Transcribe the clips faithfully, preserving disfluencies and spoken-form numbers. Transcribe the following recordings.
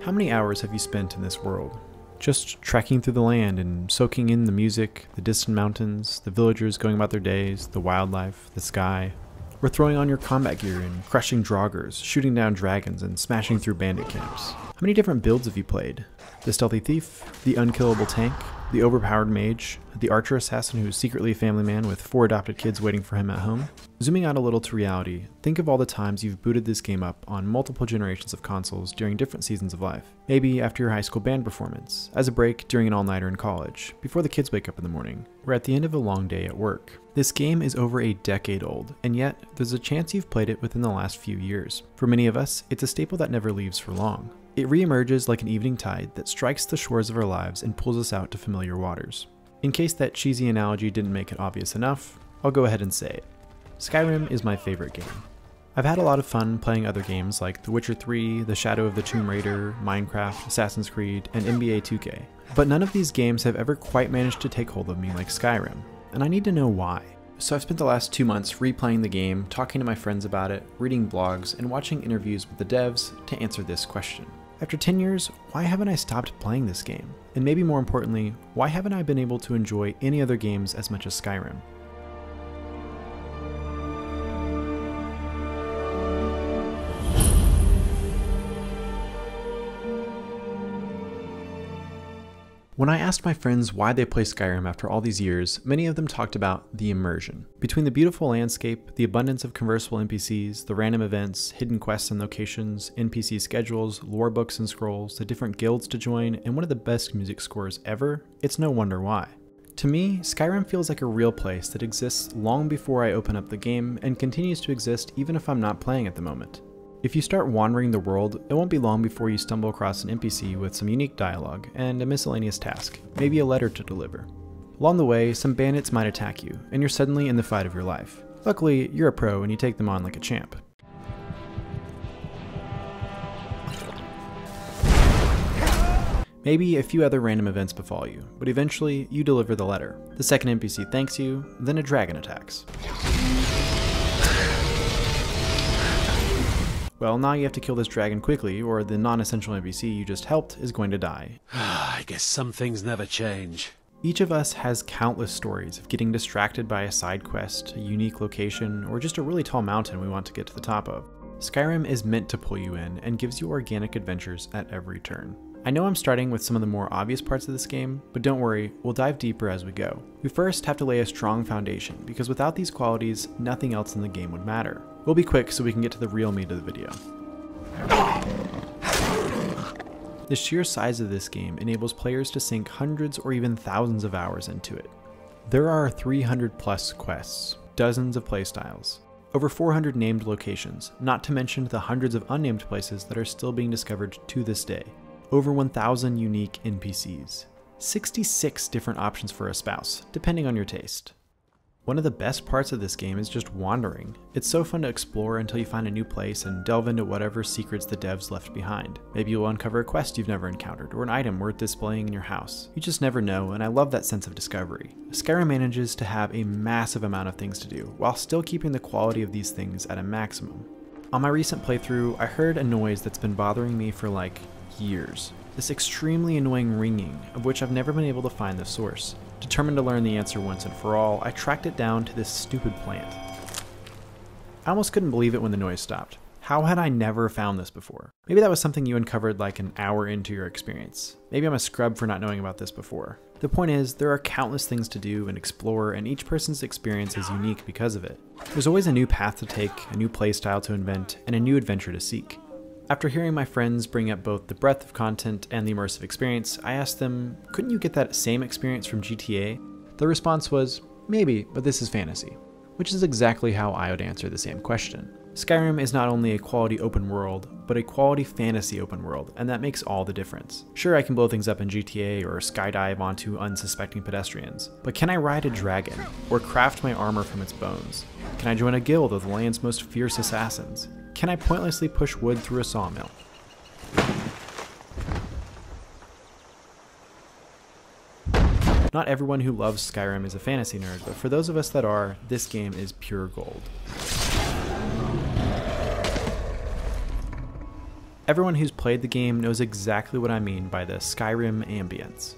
How many hours have you spent in this world? Just trekking through the land and soaking in the music, the distant mountains, the villagers going about their days, the wildlife, the sky. Or throwing on your combat gear and crushing draugrs, shooting down dragons, and smashing through bandit camps. How many different builds have you played? The stealthy thief, the unkillable tank, the overpowered mage, the archer assassin who's secretly a family man with four adopted kids waiting for him at home. Zooming out a little to reality, think of all the times you've booted this game up on multiple generations of consoles during different seasons of life. Maybe after your high school band performance, as a break during an all-nighter in college, before the kids wake up in the morning, or at the end of a long day at work. This game is over a decade old, and yet there's a chance you've played it within the last few years. For many of us, it's a staple that never leaves for long. It reemerges like an evening tide that strikes the shores of our lives and pulls us out to familiar waters. In case that cheesy analogy didn't make it obvious enough, I'll go ahead and say it. Skyrim is my favorite game. I've had a lot of fun playing other games like The Witcher three, The Shadow of the Tomb Raider, Minecraft, Assassin's Creed, and N B A two K, but none of these games have ever quite managed to take hold of me like Skyrim, and I need to know why. So I've spent the last two months replaying the game, talking to my friends about it, reading blogs, and watching interviews with the devs to answer this question. After ten years, why haven't I stopped playing this game? And maybe more importantly, why haven't I been able to enjoy any other games as much as Skyrim? When I asked my friends why they play Skyrim after all these years, many of them talked about the immersion. Between the beautiful landscape, the abundance of conversable N P Cs, the random events, hidden quests and locations, N P C schedules, lore books and scrolls, the different guilds to join, and one of the best music scores ever, it's no wonder why. To me, Skyrim feels like a real place that exists long before I open up the game and continues to exist even if I'm not playing at the moment. If you start wandering the world, it won't be long before you stumble across an N P C with some unique dialogue and a miscellaneous task, maybe a letter to deliver. Along the way, some bandits might attack you, and you're suddenly in the fight of your life. Luckily, you're a pro and you take them on like a champ. Maybe a few other random events befall you, but eventually you deliver the letter. The second N P C thanks you, then a dragon attacks. Well, now you have to kill this dragon quickly, or the non-essential N P C you just helped is going to die. I guess some things never change. Each of us has countless stories of getting distracted by a side quest, a unique location, or just a really tall mountain we want to get to the top of. Skyrim is meant to pull you in and gives you organic adventures at every turn. I know I'm starting with some of the more obvious parts of this game, but don't worry, we'll dive deeper as we go. We first have to lay a strong foundation, because without these qualities, nothing else in the game would matter. We'll be quick so we can get to the real meat of the video. The sheer size of this game enables players to sink hundreds or even thousands of hours into it. There are three hundred plus quests, dozens of playstyles, over four hundred named locations, not to mention the hundreds of unnamed places that are still being discovered to this day, over one thousand unique N P Cs, sixty-six different options for a spouse, depending on your taste. One of the best parts of this game is just wandering. It's so fun to explore until you find a new place and delve into whatever secrets the devs left behind. Maybe you'll uncover a quest you've never encountered, or an item worth displaying in your house. You just never know, and I love that sense of discovery. Skyrim manages to have a massive amount of things to do, while still keeping the quality of these things at a maximum. On my recent playthrough, I heard a noise that's been bothering me for like years. This extremely annoying ringing, of which I've never been able to find the source. Determined to learn the answer once and for all, I tracked it down to this stupid plant. I almost couldn't believe it when the noise stopped. How had I never found this before? Maybe that was something you uncovered like an hour into your experience. Maybe I'm a scrub for not knowing about this before. The point is, there are countless things to do and explore, and each person's experience is unique because of it. There's always a new path to take, a new playstyle to invent, and a new adventure to seek. After hearing my friends bring up both the breadth of content and the immersive experience, I asked them, couldn't you get that same experience from G T A? The response was, maybe, but this is fantasy. Which is exactly how I would answer the same question. Skyrim is not only a quality open world, but a quality fantasy open world, and that makes all the difference. Sure, I can blow things up in G T A or skydive onto unsuspecting pedestrians, but can I ride a dragon? Or craft my armor from its bones? Can I join a guild of the land's most fierce assassins? Can I pointlessly push wood through a sawmill? Not everyone who loves Skyrim is a fantasy nerd, but for those of us that are, this game is pure gold. Everyone who's played the game knows exactly what I mean by the Skyrim ambience.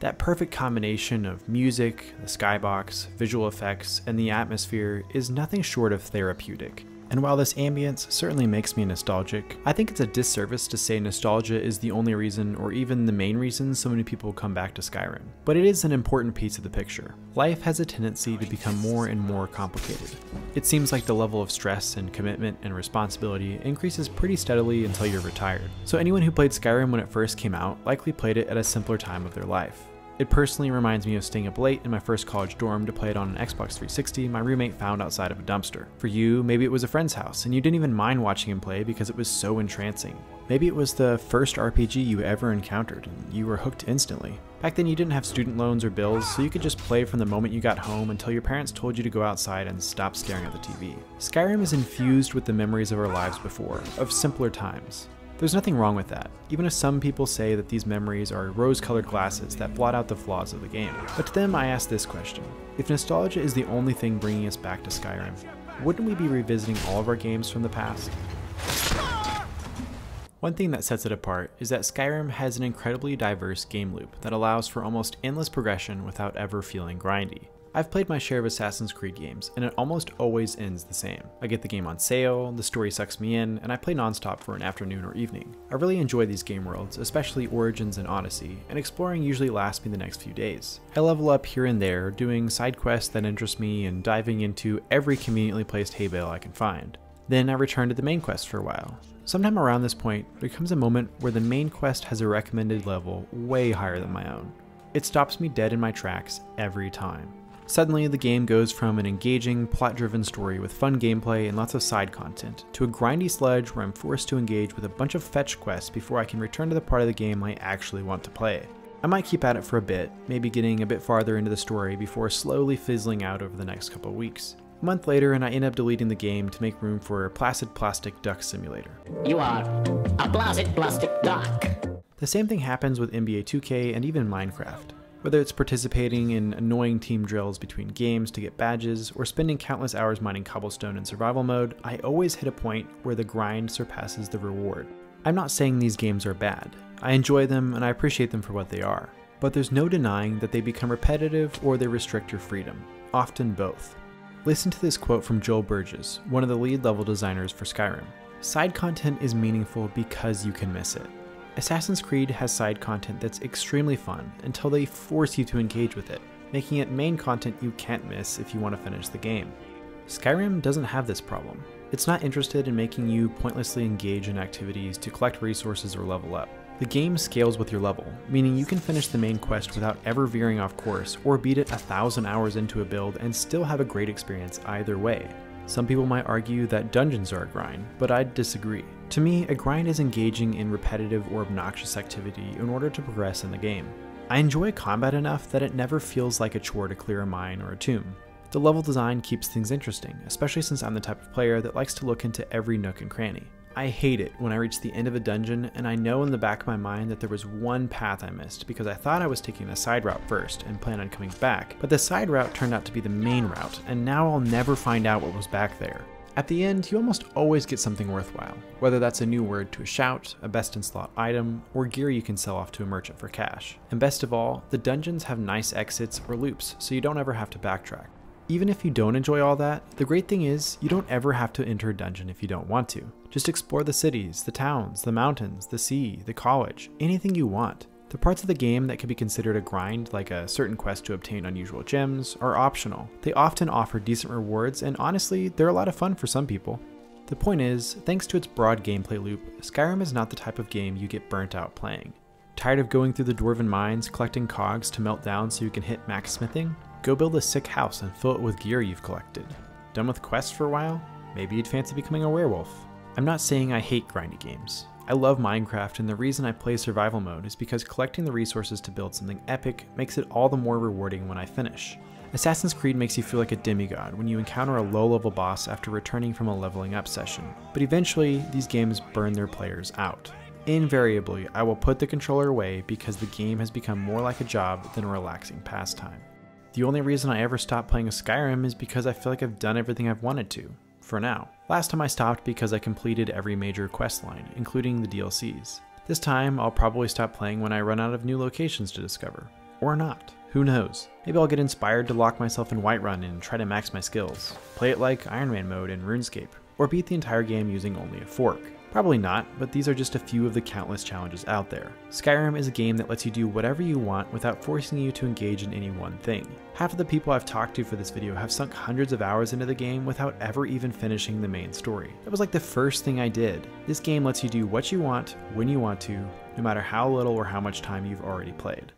That perfect combination of music, the skybox, visual effects, and the atmosphere is nothing short of therapeutic. And while this ambience certainly makes me nostalgic, I think it's a disservice to say nostalgia is the only reason or even the main reason so many people come back to Skyrim. But it is an important piece of the picture. Life has a tendency to become more and more complicated. It seems like the level of stress and commitment and responsibility increases pretty steadily until you're retired. So anyone who played Skyrim when it first came out likely played it at a simpler time of their life. It personally reminds me of staying up late in my first college dorm to play it on an Xbox three sixty my roommate found outside of a dumpster. For you, maybe it was a friend's house and you didn't even mind watching him play because it was so entrancing. Maybe it was the first R P G you ever encountered and you were hooked instantly. Back then you didn't have student loans or bills, so you could just play from the moment you got home until your parents told you to go outside and stop staring at the T V. Skyrim is infused with the memories of our lives before, of simpler times. There's nothing wrong with that, even if some people say that these memories are rose-colored glasses that blot out the flaws of the game. But to them, I ask this question. If nostalgia is the only thing bringing us back to Skyrim, wouldn't we be revisiting all of our games from the past? One thing that sets it apart is that Skyrim has an incredibly diverse game loop that allows for almost endless progression without ever feeling grindy. I've played my share of Assassin's Creed games, and it almost always ends the same. I get the game on sale, the story sucks me in, and I play nonstop for an afternoon or evening. I really enjoy these game worlds, especially Origins and Odyssey, and exploring usually lasts me the next few days. I level up here and there, doing side quests that interest me and diving into every conveniently placed hay bale I can find. Then I return to the main quest for a while. Sometime around this point, there comes a moment where the main quest has a recommended level way higher than my own. It stops me dead in my tracks every time. Suddenly, the game goes from an engaging, plot-driven story with fun gameplay and lots of side content, to a grindy sludge where I'm forced to engage with a bunch of fetch quests before I can return to the part of the game I actually want to play. I might keep at it for a bit, maybe getting a bit farther into the story before slowly fizzling out over the next couple weeks. A month later, and I end up deleting the game to make room for Placid Plastic Duck Simulator. You are a Placid Plastic Duck. The same thing happens with N B A two K and even Minecraft. Whether it's participating in annoying team drills between games to get badges, or spending countless hours mining cobblestone in survival mode, I always hit a point where the grind surpasses the reward. I'm not saying these games are bad. I enjoy them and I appreciate them for what they are. But there's no denying that they become repetitive or they restrict your freedom. Often both. Listen to this quote from Joel Burgess, one of the lead level designers for Skyrim. "Side content is meaningful because you can miss it." Assassin's Creed has side content that's extremely fun until they force you to engage with it, making it main content you can't miss if you want to finish the game. Skyrim doesn't have this problem. It's not interested in making you pointlessly engage in activities to collect resources or level up. The game scales with your level, meaning you can finish the main quest without ever veering off course or beat it a thousand hours into a build and still have a great experience either way. Some people might argue that dungeons are a grind, but I'd disagree. To me, a grind is engaging in repetitive or obnoxious activity in order to progress in the game. I enjoy combat enough that it never feels like a chore to clear a mine or a tomb. The level design keeps things interesting, especially since I'm the type of player that likes to look into every nook and cranny. I hate it when I reach the end of a dungeon and I know in the back of my mind that there was one path I missed because I thought I was taking the side route first and planned on coming back, but the side route turned out to be the main route and now I'll never find out what was back there. At the end, you almost always get something worthwhile, whether that's a new word to a shout, a best-in-slot item, or gear you can sell off to a merchant for cash. And best of all, the dungeons have nice exits or loops so you don't ever have to backtrack. Even if you don't enjoy all that, the great thing is you don't ever have to enter a dungeon if you don't want to. Just explore the cities, the towns, the mountains, the sea, the college, anything you want. The parts of the game that can be considered a grind, like a certain quest to obtain unusual gems, are optional. They often offer decent rewards, and honestly, they're a lot of fun for some people. The point is, thanks to its broad gameplay loop, Skyrim is not the type of game you get burnt out playing. Tired of going through the dwarven mines, collecting cogs to melt down so you can hit max smithing? Go build a sick house and fill it with gear you've collected. Done with quests for a while? Maybe you'd fancy becoming a werewolf. I'm not saying I hate grindy games. I love Minecraft, and the reason I play survival mode is because collecting the resources to build something epic makes it all the more rewarding when I finish. Assassin's Creed makes you feel like a demigod when you encounter a low-level boss after returning from a leveling up session, but eventually these games burn their players out. Invariably, I will put the controller away because the game has become more like a job than a relaxing pastime. The only reason I ever stopped playing Skyrim is because I feel like I've done everything I've wanted to. for now. Last time I stopped because I completed every major quest line, including the D L Cs. This time, I'll probably stop playing when I run out of new locations to discover. Or not. Who knows? Maybe I'll get inspired to lock myself in Whiterun and try to max my skills. Play it like Iron Man mode in RuneScape, or beat the entire game using only a fork. Probably not, but these are just a few of the countless challenges out there. Skyrim is a game that lets you do whatever you want without forcing you to engage in any one thing. Half of the people I've talked to for this video have sunk hundreds of hours into the game without ever even finishing the main story. That was like the first thing I did. This game lets you do what you want, when you want to, no matter how little or how much time you've already played.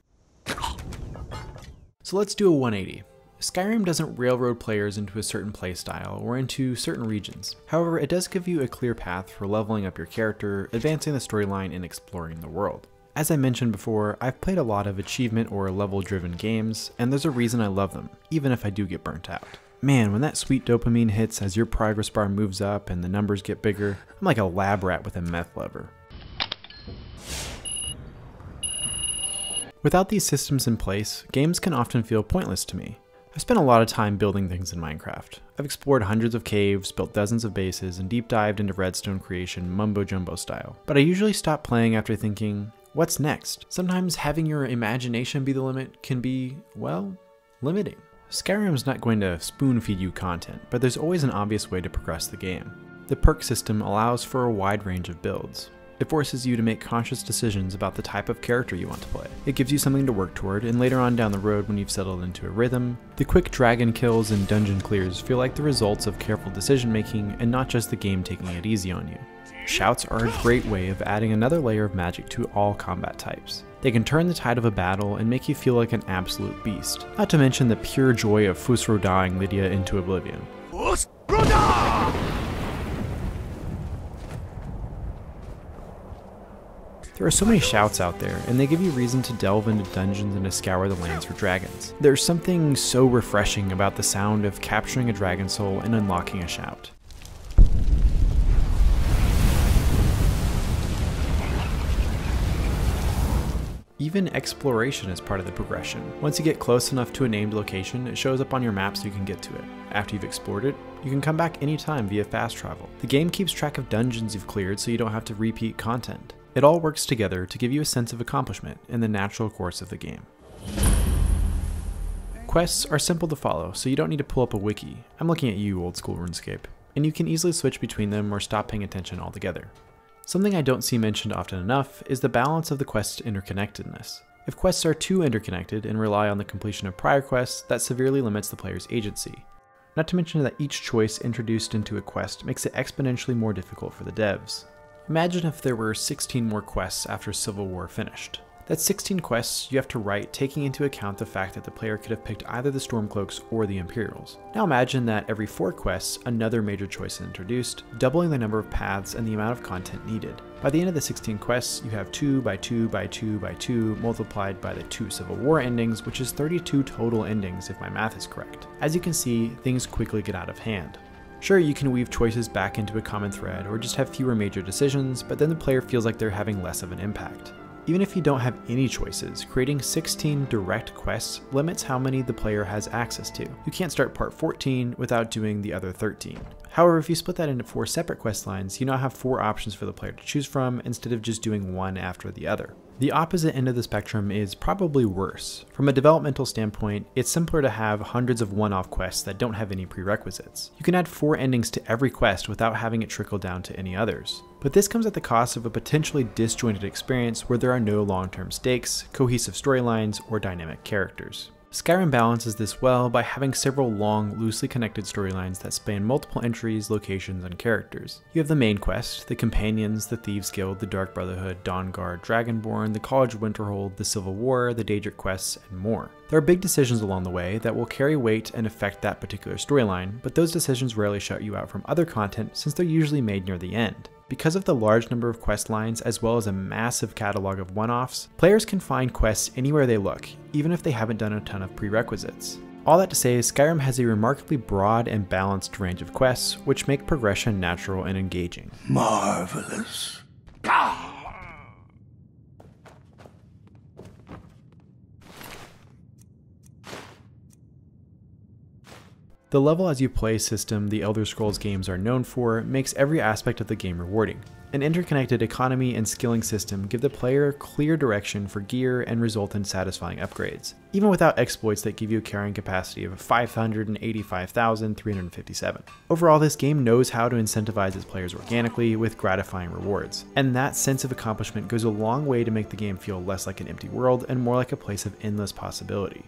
So let's do a one eighty. Skyrim doesn't railroad players into a certain playstyle or into certain regions. However, it does give you a clear path for leveling up your character, advancing the storyline, and exploring the world. As I mentioned before, I've played a lot of achievement or level-driven games, and there's a reason I love them, even if I do get burnt out. Man, when that sweet dopamine hits as your progress bar moves up and the numbers get bigger, I'm like a lab rat with a meth lever. Without these systems in place, games can often feel pointless to me. I've spent a lot of time building things in Minecraft. I've explored hundreds of caves, built dozens of bases, and deep dived into redstone creation mumbo jumbo style. But I usually stop playing after thinking, what's next? Sometimes having your imagination be the limit can be, well, limiting. Skyrim's not going to spoon feed you content, but there's always an obvious way to progress the game. The perk system allows for a wide range of builds. It forces you to make conscious decisions about the type of character you want to play. It gives you something to work toward, and later on down the road when you've settled into a rhythm, the quick dragon kills and dungeon clears feel like the results of careful decision making and not just the game taking it easy on you. Shouts are a great way of adding another layer of magic to all combat types. They can turn the tide of a battle and make you feel like an absolute beast, not to mention the pure joy of Fusro Dahing Lydia into oblivion. Fusro Dah! There are so many shouts out there, and they give you reason to delve into dungeons and to scour the lands for dragons. There's something so refreshing about the sound of capturing a dragon soul and unlocking a shout. Even exploration is part of the progression. Once you get close enough to a named location, it shows up on your map so you can get to it. After you've explored it, you can come back anytime via fast travel. The game keeps track of dungeons you've cleared so you don't have to repeat content. It all works together to give you a sense of accomplishment in the natural course of the game. Quests are simple to follow, so you don't need to pull up a wiki. I'm looking at you, old school RuneScape. And you can easily switch between them or stop paying attention altogether. Something I don't see mentioned often enough is the balance of the quest's interconnectedness. If quests are too interconnected and rely on the completion of prior quests, that severely limits the player's agency. Not to mention that each choice introduced into a quest makes it exponentially more difficult for the devs. Imagine if there were sixteen more quests after Civil War finished. That's sixteen quests you have to write taking into account the fact that the player could have picked either the Stormcloaks or the Imperials. Now imagine that every four quests, another major choice is introduced, doubling the number of paths and the amount of content needed. By the end of the sixteen quests, you have two by two by two by two multiplied by the two Civil War endings, which is thirty-two total endings if my math is correct. As you can see, things quickly get out of hand. Sure, you can weave choices back into a common thread or just have fewer major decisions, but then the player feels like they're having less of an impact. Even if you don't have any choices, creating sixteen direct quests limits how many the player has access to. You can't start part fourteen without doing the other thirteen. However, if you split that into four separate quest lines, you now have four options for the player to choose from instead of just doing one after the other. The opposite end of the spectrum is probably worse. From a developmental standpoint, it's simpler to have hundreds of one-off quests that don't have any prerequisites. You can add four endings to every quest without having it trickle down to any others. But this comes at the cost of a potentially disjointed experience where there are no long-term stakes, cohesive storylines, or dynamic characters. Skyrim balances this well by having several long, loosely connected storylines that span multiple entries, locations, and characters. You have the main quest, the Companions, the Thieves Guild, the Dark Brotherhood, Dawnguard, Dragonborn, the College of Winterhold, the Civil War, the Daedric quests, and more. There are big decisions along the way that will carry weight and affect that particular storyline, but those decisions rarely shut you out from other content since they're usually made near the end. Because of the large number of quest lines as well as a massive catalog of one-offs, players can find quests anywhere they look, even if they haven't done a ton of prerequisites. All that to say, Skyrim has a remarkably broad and balanced range of quests, which make progression natural and engaging. Marvelous. Gah! The level as you play system the Elder Scrolls games are known for makes every aspect of the game rewarding. An interconnected economy and skilling system give the player clear direction for gear and result in satisfying upgrades, even without exploits that give you a carrying capacity of five hundred eighty-five thousand three hundred fifty-seven. Overall, this game knows how to incentivize its players organically with gratifying rewards, and that sense of accomplishment goes a long way to make the game feel less like an empty world and more like a place of endless possibility.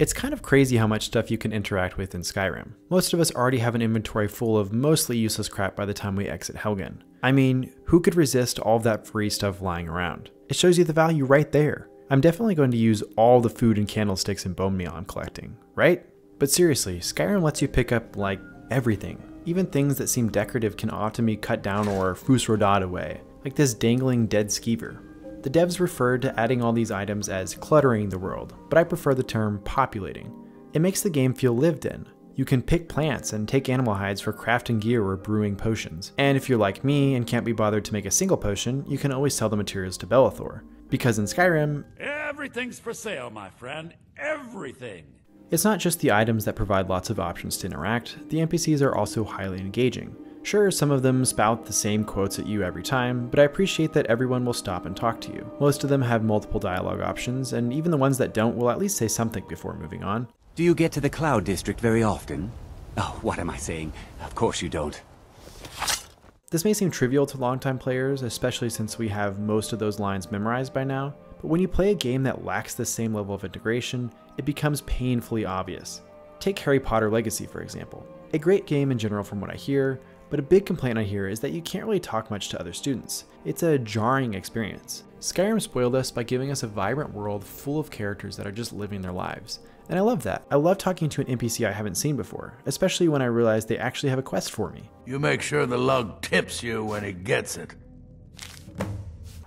It's kind of crazy how much stuff you can interact with in Skyrim. Most of us already have an inventory full of mostly useless crap by the time we exit Helgen. I mean, who could resist all of that free stuff lying around? It shows you the value right there. I'm definitely going to use all the food and candlesticks and bone meal I'm collecting, right? But seriously, Skyrim lets you pick up, like, everything. Even things that seem decorative can often be cut down or Fusro Dah away, like this dangling dead skeever. The devs refer to adding all these items as cluttering the world, but I prefer the term populating. It makes the game feel lived in. You can pick plants and take animal hides for crafting gear or brewing potions. And if you're like me and can't be bothered to make a single potion, you can always sell the materials to Belathor. Because in Skyrim, everything's for sale, my friend. Everything! It's not just the items that provide lots of options to interact, the N P Cs are also highly engaging. Sure, some of them spout the same quotes at you every time, but I appreciate that everyone will stop and talk to you. Most of them have multiple dialogue options, and even the ones that don't will at least say something before moving on. Do you get to the Cloud District very often? Oh, what am I saying? Of course you don't. This may seem trivial to longtime players, especially since we have most of those lines memorized by now, but when you play a game that lacks the same level of integration, it becomes painfully obvious. Take Harry Potter Legacy, for example. A great game in general from what I hear, but a big complaint I hear is that you can't really talk much to other students. It's a jarring experience. Skyrim spoiled us by giving us a vibrant world full of characters that are just living their lives. And I love that. I love talking to an N P C I haven't seen before, especially when I realize they actually have a quest for me. You make sure the lug tips you when he gets it.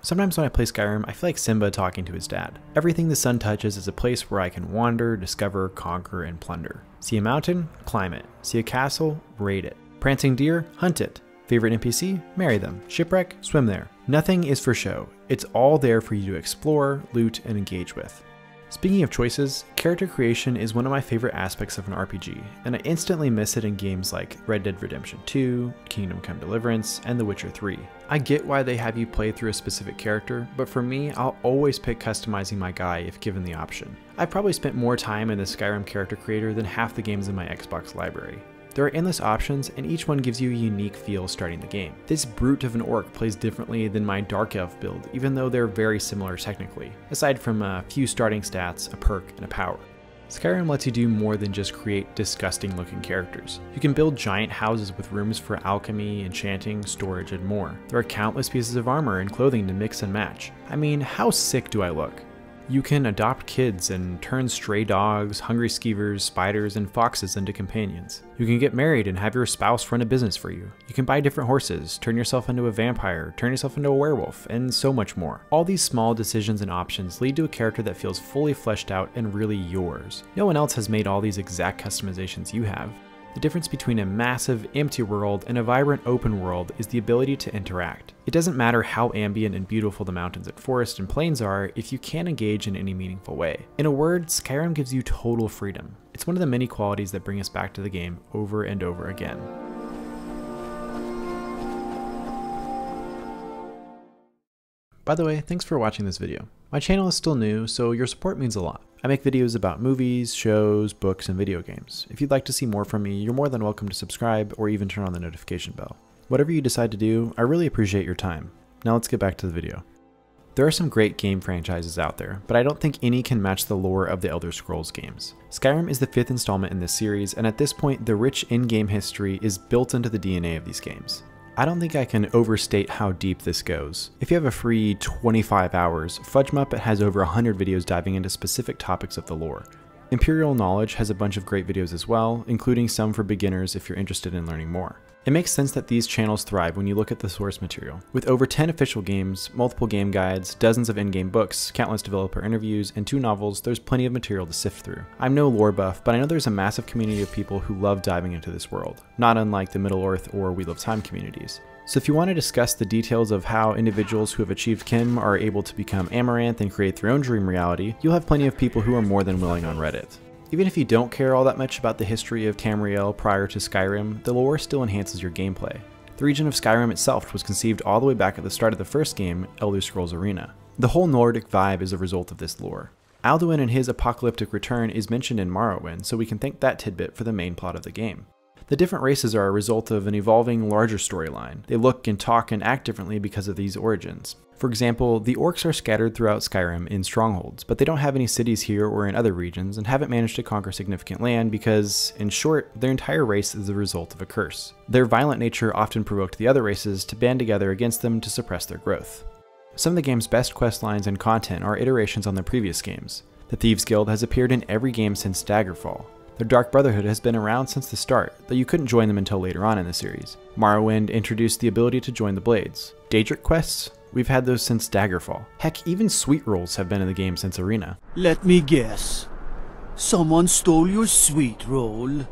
Sometimes when I play Skyrim, I feel like Simba talking to his dad. Everything the sun touches is a place where I can wander, discover, conquer, and plunder. See a mountain? Climb it. See a castle? Raid it. Prancing deer? Hunt it. Favorite N P C? Marry them. Shipwreck? Swim there. Nothing is for show. It's all there for you to explore, loot, and engage with. Speaking of choices, character creation is one of my favorite aspects of an R P G, and I instantly miss it in games like Red Dead Redemption two, Kingdom Come Deliverance, and The Witcher three. I get why they have you play through a specific character, but for me, I'll always pick customizing my guy if given the option. I've probably spent more time in the Skyrim character creator than half the games in my Xbox library. There are endless options, and each one gives you a unique feel starting the game. This brute of an orc plays differently than my dark elf build, even though they're very similar technically, aside from a few starting stats, a perk, and a power. Skyrim lets you do more than just create disgusting looking characters. You can build giant houses with rooms for alchemy, enchanting, storage, and more. There are countless pieces of armor and clothing to mix and match. I mean, how sick do I look? You can adopt kids and turn stray dogs, hungry skeevers, spiders, and foxes into companions. You can get married and have your spouse run a business for you. You can buy different horses, turn yourself into a vampire, turn yourself into a werewolf, and so much more. All these small decisions and options lead to a character that feels fully fleshed out and really yours. No one else has made all these exact customizations you have. The difference between a massive, empty world and a vibrant open world is the ability to interact. It doesn't matter how ambient and beautiful the mountains and forests and plains are if you can't engage in any meaningful way. In a word, Skyrim gives you total freedom. It's one of the many qualities that bring us back to the game over and over again. By the way, thanks for watching this video. My channel is still new, so your support means a lot. I make videos about movies, shows, books, and video games. If you'd like to see more from me, you're more than welcome to subscribe or even turn on the notification bell. Whatever you decide to do, I really appreciate your time. Now let's get back to the video. There are some great game franchises out there, but I don't think any can match the lore of the Elder Scrolls games. Skyrim is the fifth installment in this series, and at this point, the rich in-game history is built into the D N A of these games. I don't think I can overstate how deep this goes. If you have a free twenty-five hours, Fudge Muppet has over one hundred videos diving into specific topics of the lore. Imperial Knowledge has a bunch of great videos as well, including some for beginners if you're interested in learning more. It makes sense that these channels thrive when you look at the source material. With over ten official games, multiple game guides, dozens of in-game books, countless developer interviews, and two novels, there's plenty of material to sift through. I'm no lore buff, but I know there's a massive community of people who love diving into this world, not unlike the Middle-earth or Wheel of Time communities. So if you want to discuss the details of how individuals who have achieved Kim are able to become Amaranth and create their own dream reality, you'll have plenty of people who are more than willing on Reddit. Even if you don't care all that much about the history of Tamriel prior to Skyrim, the lore still enhances your gameplay. The region of Skyrim itself was conceived all the way back at the start of the first game, Elder Scrolls Arena. The whole Nordic vibe is a result of this lore. Alduin and his apocalyptic return is mentioned in Morrowind, so we can thank that tidbit for the main plot of the game. The different races are a result of an evolving, larger storyline. They look and talk and act differently because of these origins. For example, the orcs are scattered throughout Skyrim in strongholds, but they don't have any cities here or in other regions and haven't managed to conquer significant land because, in short, their entire race is the result of a curse. Their violent nature often provoked the other races to band together against them to suppress their growth. Some of the game's best quest lines and content are iterations on the previous games. The Thieves Guild has appeared in every game since Daggerfall. The Dark Brotherhood has been around since the start, though you couldn't join them until later on in the series. Morrowind introduced the ability to join the Blades. Daedric quests? We've had those since Daggerfall. Heck, even sweet rolls have been in the game since Arena. Let me guess. Someone stole your sweet roll.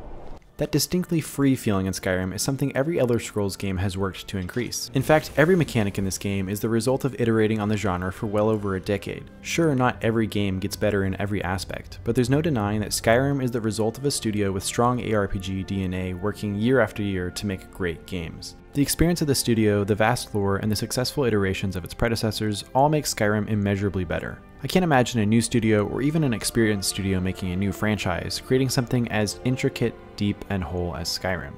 That distinctly free feeling in Skyrim is something every Elder Scrolls game has worked to increase. In fact, every mechanic in this game is the result of iterating on the genre for well over a decade. Sure, not every game gets better in every aspect, but there's no denying that Skyrim is the result of a studio with strong A R P G D N A working year after year to make great games. The experience of the studio, the vast lore, and the successful iterations of its predecessors all make Skyrim immeasurably better. I can't imagine a new studio or even an experienced studio making a new franchise, creating something as intricate, deep, and whole as Skyrim.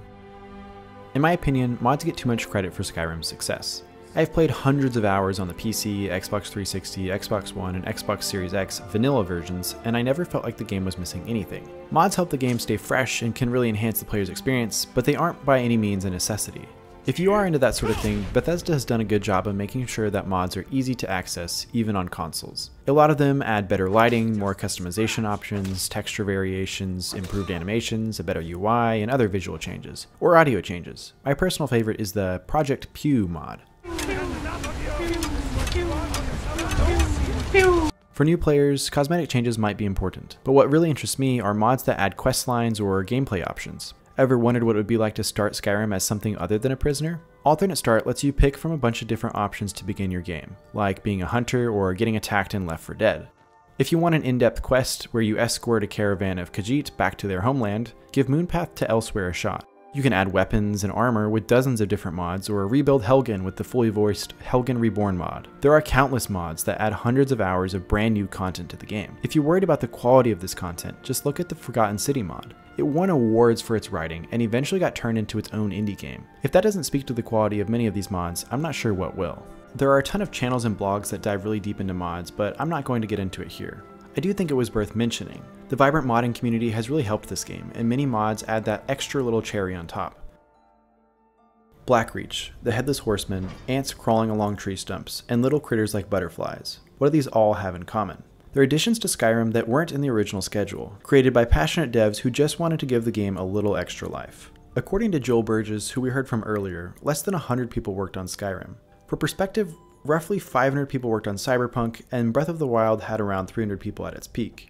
In my opinion, mods get too much credit for Skyrim's success. I have played hundreds of hours on the P C, Xbox three sixty, Xbox One, and Xbox Series X vanilla versions, and I never felt like the game was missing anything. Mods help the game stay fresh and can really enhance the player's experience, but they aren't by any means a necessity. If you are into that sort of thing, Bethesda has done a good job of making sure that mods are easy to access, even on consoles. A lot of them add better lighting, more customization options, texture variations, improved animations, a better U I, and other visual changes, or audio changes. My personal favorite is the Project Pew mod. For new players, cosmetic changes might be important, but what really interests me are mods that add quest lines or gameplay options. Ever wondered what it would be like to start Skyrim as something other than a prisoner? Alternate Start lets you pick from a bunch of different options to begin your game, like being a hunter or getting attacked in Left four Dead. If you want an in-depth quest where you escort a caravan of Khajiit back to their homeland, give Moonpath to Elsewhere a shot. You can add weapons and armor with dozens of different mods, or rebuild Helgen with the fully voiced Helgen Reborn mod. There are countless mods that add hundreds of hours of brand new content to the game. If you're worried about the quality of this content, just look at the Forgotten City mod. It won awards for its writing and eventually got turned into its own indie game. If that doesn't speak to the quality of many of these mods, I'm not sure what will. There are a ton of channels and blogs that dive really deep into mods, but I'm not going to get into it here. I do think it was worth mentioning. The vibrant modding community has really helped this game, and many mods add that extra little cherry on top. Blackreach, the Headless Horseman, ants crawling along tree stumps, and little critters like butterflies. What do these all have in common? They're additions to Skyrim that weren't in the original schedule, created by passionate devs who just wanted to give the game a little extra life. According to Joel Burgess, who we heard from earlier, less than one hundred people worked on Skyrim. For perspective, roughly five hundred people worked on Cyberpunk, and Breath of the Wild had around three hundred people at its peak.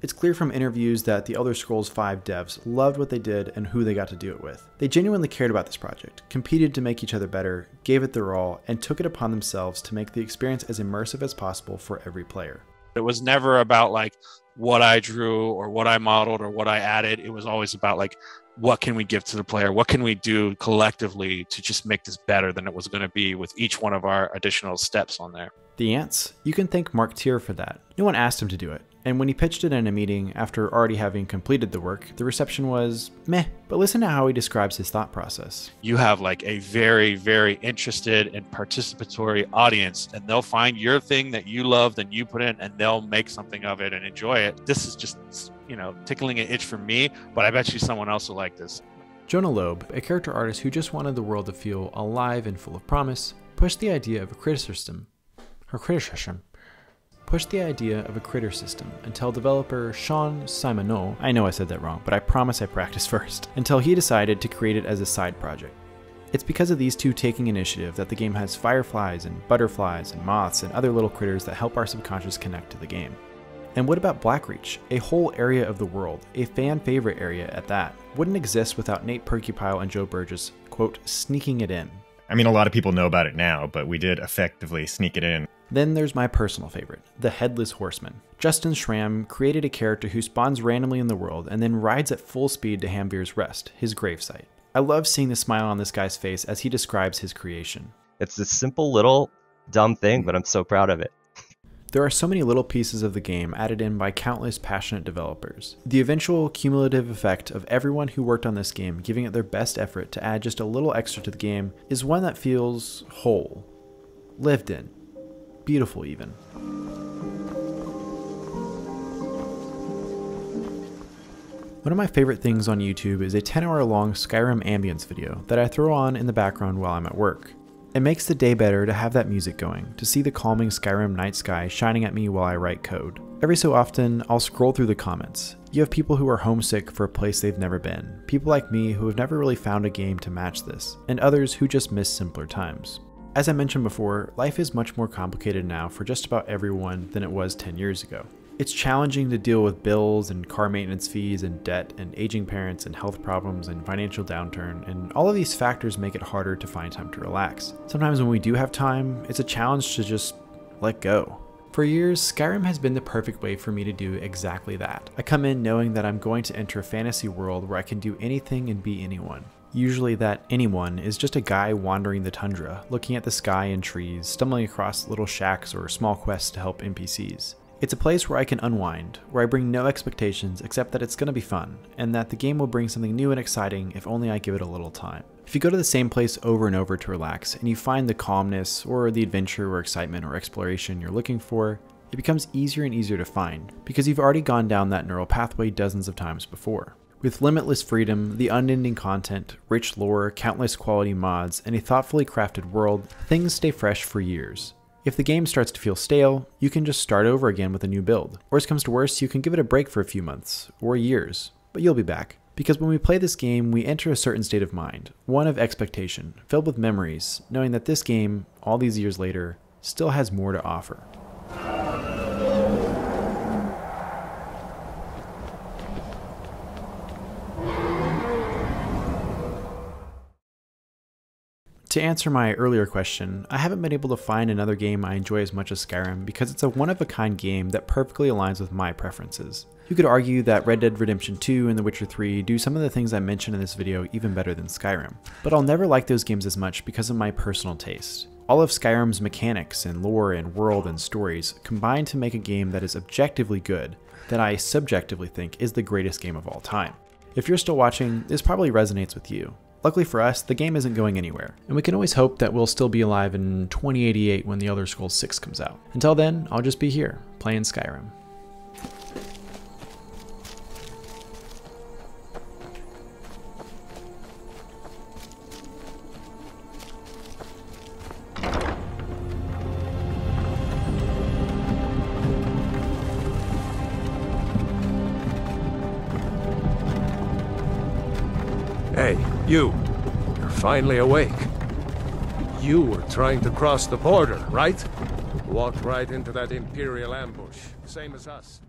It's clear from interviews that the Elder Scrolls five devs loved what they did and who they got to do it with. They genuinely cared about this project, competed to make each other better, gave it their all, and took it upon themselves to make the experience as immersive as possible for every player. It was never about like what I drew or what I modeled or what I added. It was always about like, what can we give to the player? What can we do collectively to just make this better than it was going to be with each one of our additional steps on there? The ants? You can thank Mark Tier for that. No one asked him to do it. And when he pitched it in a meeting after already having completed the work, the reception was meh. But listen to how he describes his thought process. You have like a very, very interested and participatory audience, and they'll find your thing that you love and you put in, and they'll make something of it and enjoy it. This is just, you know, tickling an itch for me, but I bet you someone else will like this. Jonah Loeb, a character artist who just wanted the world to feel alive and full of promise, pushed the idea of a criticism, or criticism. pushed the idea of a critter system until developer Sean Simoneau, I know I said that wrong, but I promise I practiced first, until he decided to create it as a side project. It's because of these two taking initiative that the game has fireflies and butterflies and moths and other little critters that help our subconscious connect to the game. And what about Blackreach? A whole area of the world, a fan favorite area at that, wouldn't exist without Nate Percupile and Joe Burgess, quote, sneaking it in. I mean, a lot of people know about it now, but we did effectively sneak it in. Then there's my personal favorite, the Headless Horseman. Justin Schramm created a character who spawns randomly in the world and then rides at full speed to Hamvir's Rest, his gravesite. I love seeing the smile on this guy's face as he describes his creation. It's this simple little dumb thing, but I'm so proud of it. There are so many little pieces of the game added in by countless passionate developers. The eventual cumulative effect of everyone who worked on this game giving it their best effort to add just a little extra to the game is one that feels whole, lived in, beautiful even. One of my favorite things on YouTube is a ten hour long Skyrim ambience video that I throw on in the background while I'm at work. It makes the day better to have that music going, to see the calming Skyrim night sky shining at me while I write code. Every so often, I'll scroll through the comments. You have people who are homesick for a place they've never been, people like me who have never really found a game to match this, and others who just miss simpler times. As I mentioned before, life is much more complicated now for just about everyone than it was ten years ago. It's challenging to deal with bills and car maintenance fees and debt and aging parents and health problems and financial downturn, and all of these factors make it harder to find time to relax. Sometimes when we do have time, it's a challenge to just let go. For years, Skyrim has been the perfect way for me to do exactly that. I come in knowing that I'm going to enter a fantasy world where I can do anything and be anyone. Usually that anyone is just a guy wandering the tundra, looking at the sky and trees, stumbling across little shacks or small quests to help N P Cs. It's a place where I can unwind, where I bring no expectations except that it's going to be fun, and that the game will bring something new and exciting if only I give it a little time. If you go to the same place over and over to relax, and you find the calmness or the adventure or excitement or exploration you're looking for, it becomes easier and easier to find, because you've already gone down that neural pathway dozens of times before. With limitless freedom, the unending content, rich lore, countless quality mods, and a thoughtfully crafted world, things stay fresh for years. If the game starts to feel stale, you can just start over again with a new build. Worst comes to worst, you can give it a break for a few months, or years, but you'll be back. Because when we play this game, we enter a certain state of mind, one of expectation, filled with memories, knowing that this game, all these years later, still has more to offer. To answer my earlier question, I haven't been able to find another game I enjoy as much as Skyrim because it's a one-of-a-kind game that perfectly aligns with my preferences. You could argue that Red Dead Redemption two and The Witcher three do some of the things I mentioned in this video even better than Skyrim, but I'll never like those games as much because of my personal taste. All of Skyrim's mechanics and lore and world and stories combine to make a game that is objectively good, that I subjectively think is the greatest game of all time. If you're still watching, this probably resonates with you. Luckily for us, the game isn't going anywhere, and we can always hope that we'll still be alive in twenty eighty-eight when The Elder Scrolls six comes out. Until then, I'll just be here, playing Skyrim. Hey, you. You're finally awake. You were trying to cross the border, right? Walked right into that Imperial ambush, same as us.